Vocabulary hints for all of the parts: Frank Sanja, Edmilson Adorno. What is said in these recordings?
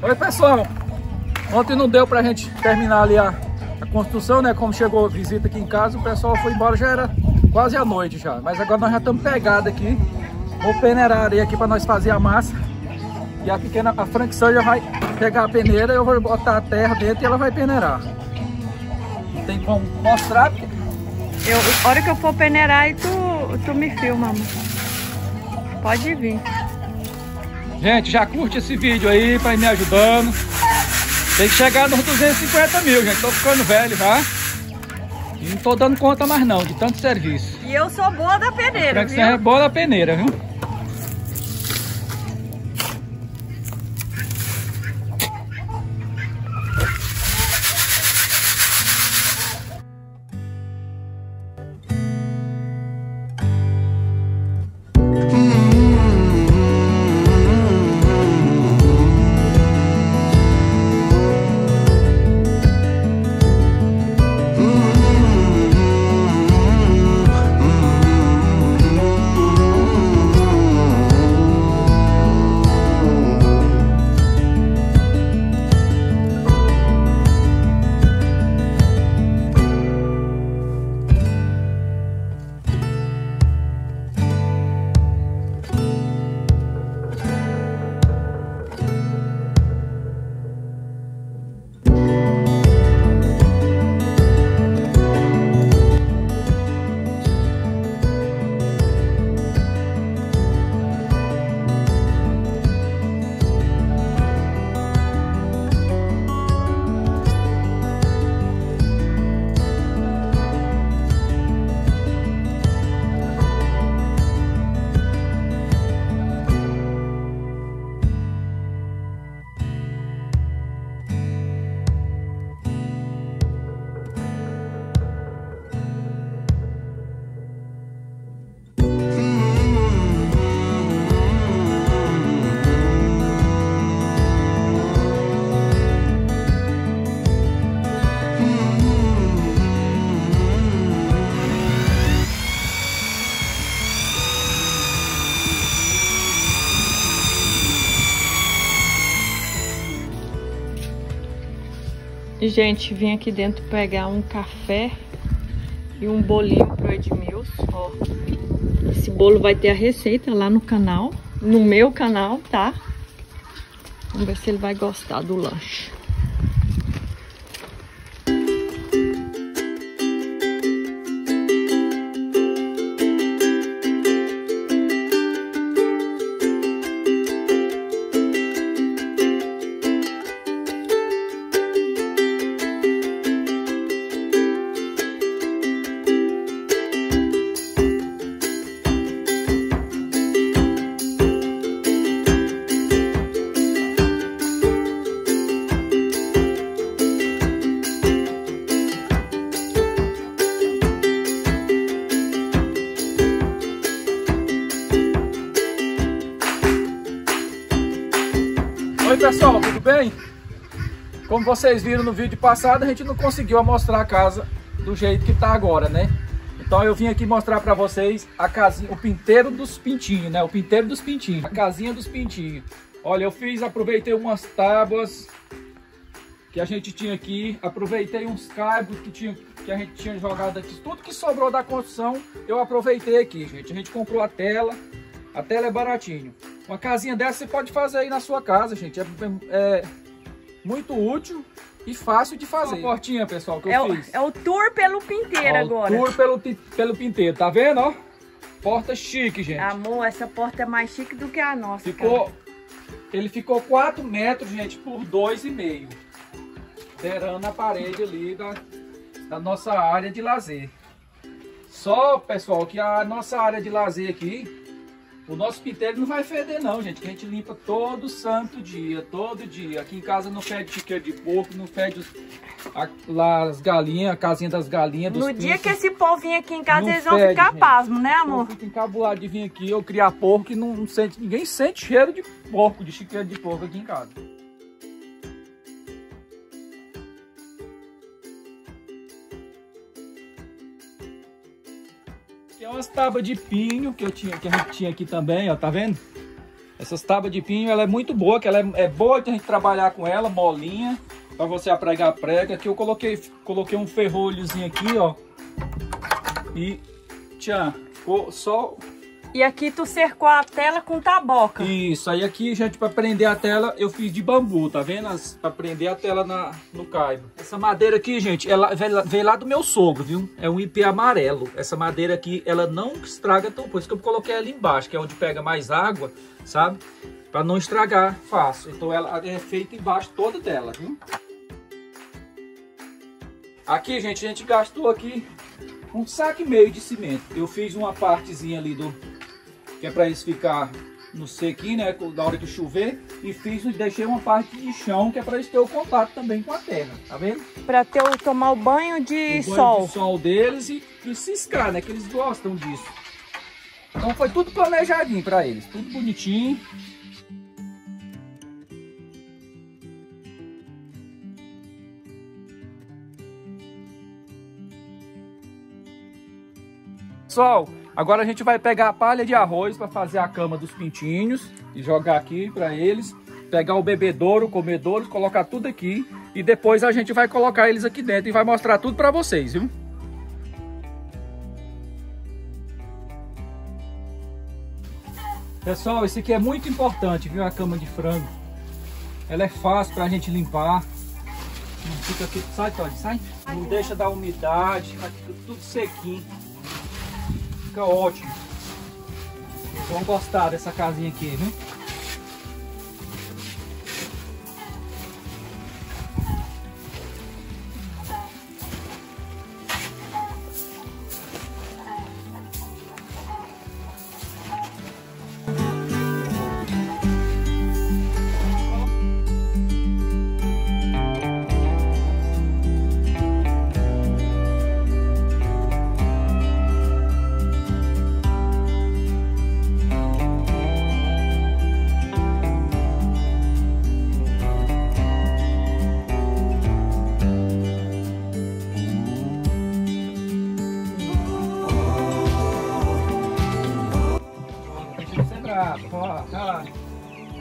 Oi, pessoal, ontem não deu pra gente terminar ali a construção, né? Como chegou a visita aqui em casa, o pessoal foi embora, já era quase à noite já. Mas agora nós já estamos pegados aqui. Vou peneirar a areia aqui para nós fazer a massa. E a Frank Sanja vai pegar a peneira, eu vou botar a terra dentro e ela vai peneirar. Não tem como mostrar. A hora que eu for peneirar aí tu me filma, amor. Pode vir. Gente, já curte esse vídeo aí pra ir me ajudando. Tem que chegar nos 250 mil, gente. Tô ficando velho já. E não tô dando conta mais não, de tanto serviço. E eu sou boa da peneira, viu? Você é boa da peneira, viu? E, gente, vim aqui dentro pegar um café e um bolinho pro Edmilson, ó. Esse bolo vai ter a receita lá no canal, no meu canal, tá? Vamos ver se ele vai gostar do lanche. Oi, pessoal, tudo bem? Como vocês viram no vídeo passado, a gente não conseguiu mostrar a casa do jeito que tá agora, né? Então eu vim aqui mostrar pra vocês a casinha, o pinteiro dos pintinhos, né? O pinteiro dos pintinhos, a casinha dos pintinhos. Olha, eu aproveitei umas tábuas que a gente tinha aqui, aproveitei uns cabos que a gente tinha jogado aqui. Tudo que sobrou da construção eu aproveitei aqui, gente. A gente comprou a tela. A tela é baratinho. Uma casinha dessa você pode fazer aí na sua casa, gente. É muito útil e fácil de fazer. Uma portinha, pessoal, que eu fiz. É o tour pelo pinteiro agora. O tour pelo pinteiro, tá vendo, ó? Porta chique, gente. Amor, essa porta é mais chique do que a nossa. Ele ficou 4 metros, gente, por 2,5. Beirando a parede ali da nossa área de lazer. Só, pessoal, que a nossa área de lazer aqui, o nosso pinteiro não vai feder não, gente, que a gente limpa todo santo dia, todo dia. Aqui em casa não fede chiqueiro de porco, não fede as galinhas, a casinha das galinhas. No dia que esse povo vir aqui em casa, eles vão ficar pasmo, né, amor? Fica encabulado de vir aqui, eu criar porco e ninguém sente cheiro de porco, de chiqueiro de porco aqui em casa. Aqui é umas tábuas de pinho que a gente tinha aqui também, ó, tá vendo? Essas tábuas de pinho, ela é muito boa, que ela é boa de a gente trabalhar com ela, molinha, para você apregar a prega. Aqui eu coloquei um ferrolhozinho aqui, ó. E tchan, ficou só... E aqui tu cercou a tela com taboca. Isso, aí aqui, gente, para prender a tela, eu fiz de bambu, tá vendo? Para prender a tela no caibro. Essa madeira aqui, gente, ela veio lá do meu sogro, viu? É um ipê amarelo. Essa madeira aqui, ela não estraga tão, por isso que eu coloquei ali embaixo, que é onde pega mais água, sabe? Para não estragar fácil. Então ela é feita embaixo toda dela, viu? Aqui, gente, a gente gastou aqui um saco e meio de cimento. Eu fiz uma partezinha ali do... que é para eles ficar no sequinho, né, da hora que chover, e deixei uma parte de chão que é para eles terem o contato também com a terra, tá vendo? Para tomar o banho de sol. O banho de sol deles e ciscar, né, que eles gostam disso. Então foi tudo planejadinho para eles, tudo bonitinho. Pessoal, agora a gente vai pegar a palha de arroz para fazer a cama dos pintinhos e jogar aqui para eles, pegar o bebedouro, o comedouro, colocar tudo aqui e depois a gente vai colocar eles aqui dentro e vai mostrar tudo para vocês, viu? Pessoal, esse aqui é muito importante, viu? A cama de frango. Ela é fácil para a gente limpar. Não fica aqui, sai, Tony, sai. Não deixa dar umidade, fica tudo sequinho. Fica ótimo. Vão gostar dessa casinha aqui, viu?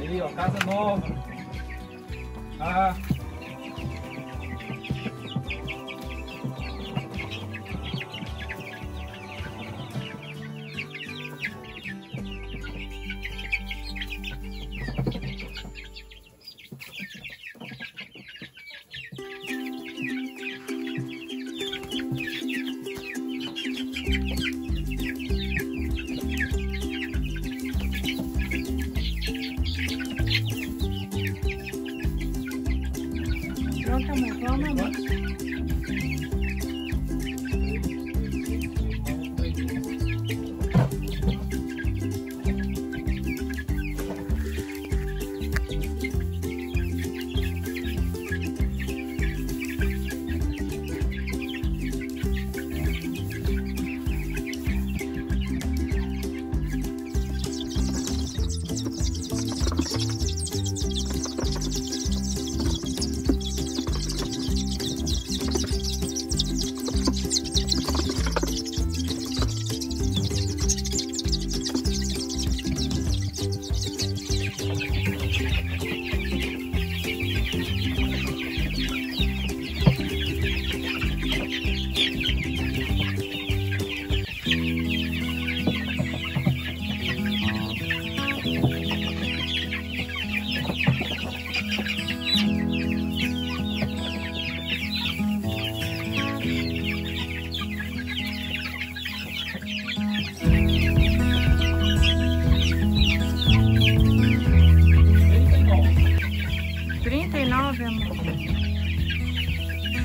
Aí, ó, casa nova. Ah.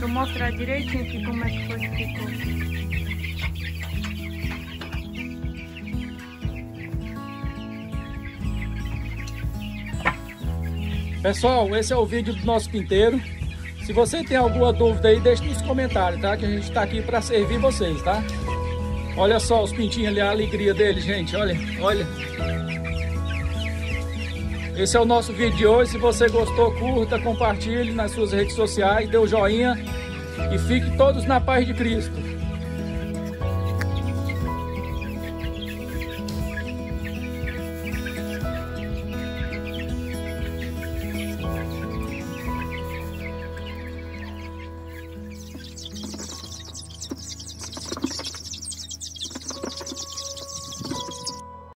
Mostrar direitinho aqui como é que foi que ficou. Pessoal, esse é o vídeo do nosso pinteiro. Se você tem alguma dúvida aí, deixe nos comentários, tá? Que a gente tá aqui para servir vocês, tá? Olha só os pintinhos ali, a alegria deles, gente. Olha, olha. Esse é o nosso vídeo de hoje. Se você gostou, curta, compartilhe nas suas redes sociais, dê um joinha e fiquem todos na paz de Cristo.